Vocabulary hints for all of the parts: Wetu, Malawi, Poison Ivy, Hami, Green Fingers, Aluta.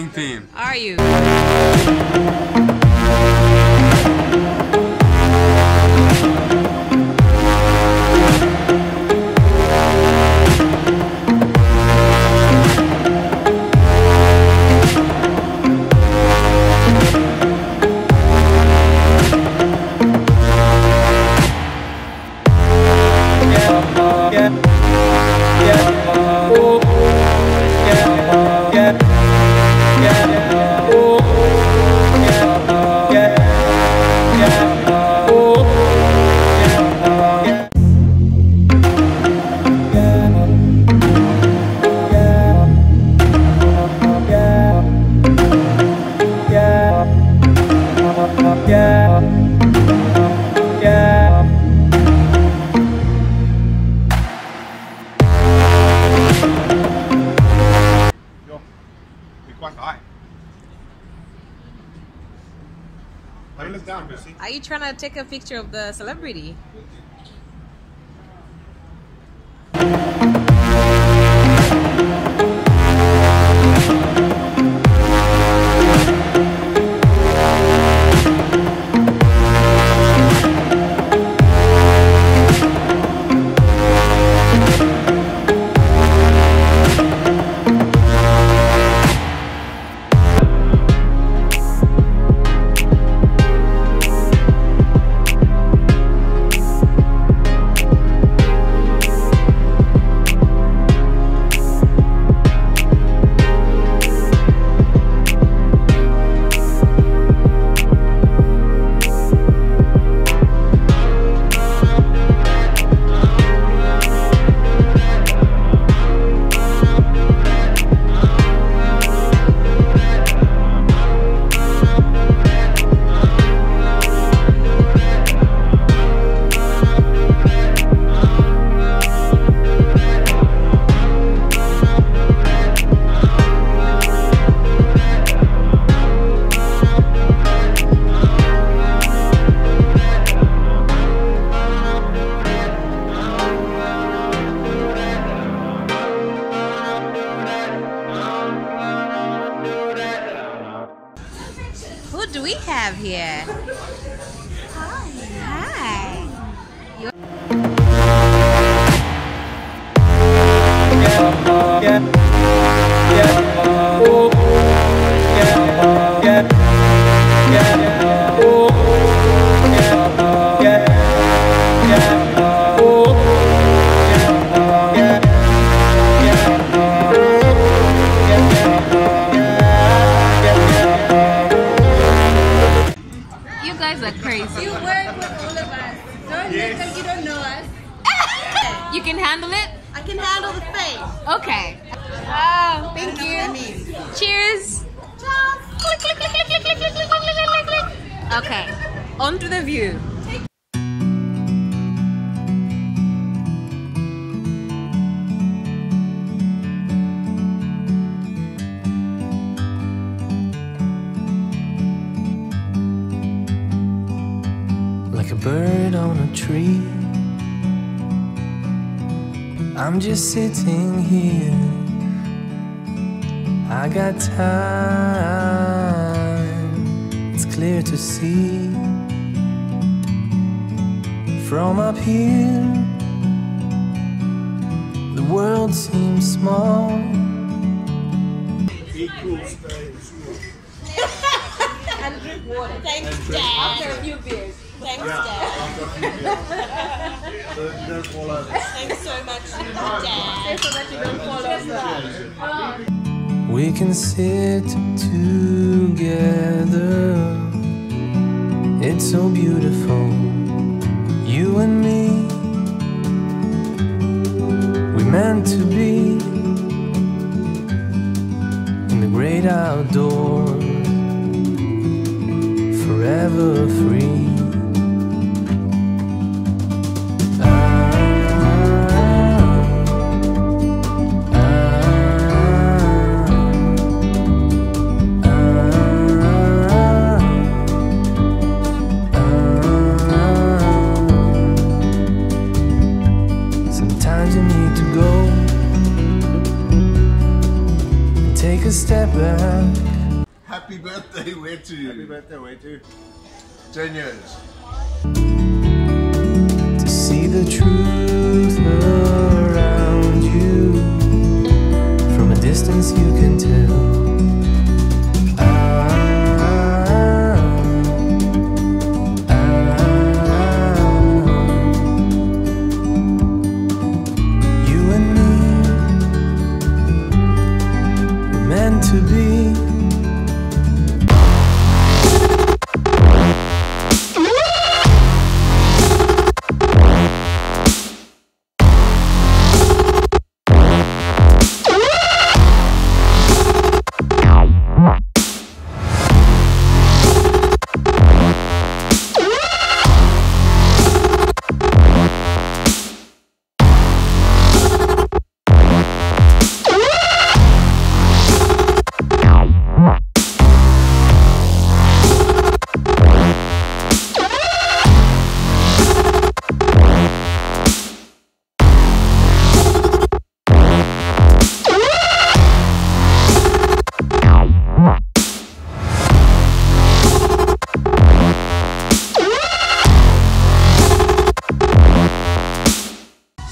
gang theme. Are you? Are you trying to take a picture of the celebrity? What do we have here? Hi. Hi. You work with all of us. Don't yes. Think that you don't know us. You can handle it? I can handle the face. Okay. Oh, thank you. Cheers. Ciao. Okay. On to the view. Like a bird on a tree, I'm just sitting here. I got time, it's clear to see. From up here, the world seems small. And drink water. Thanks, Dad. After a few beers. Thanks, Dad. Thanks so much, Dad. Thanks so much, you don't fall over. We can sit together. It's so beautiful, you and me. We meant to be in the great outdoors, forever free. Step back. back. Happy birthday, Wetu. Happy birthday, Wetu. 10 years. To see the truth around you, from a distance you can tell. To be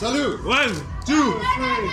Salute! 1, 2, 3!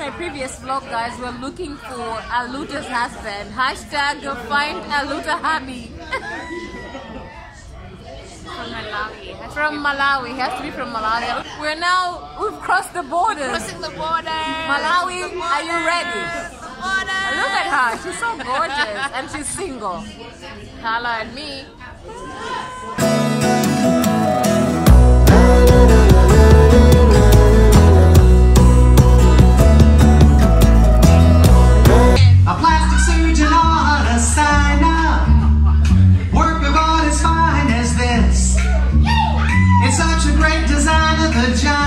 My previous vlog, guys, we're looking for Aluta's husband. # find Aluta Hami. From Malawi. From Malawi. Has to be from Malawi. We've crossed the border. Crossing the border. Malawi, the border. Are you ready? Border. Look at her. She's so gorgeous and she's single. Hello and me. Such a great designer, the job.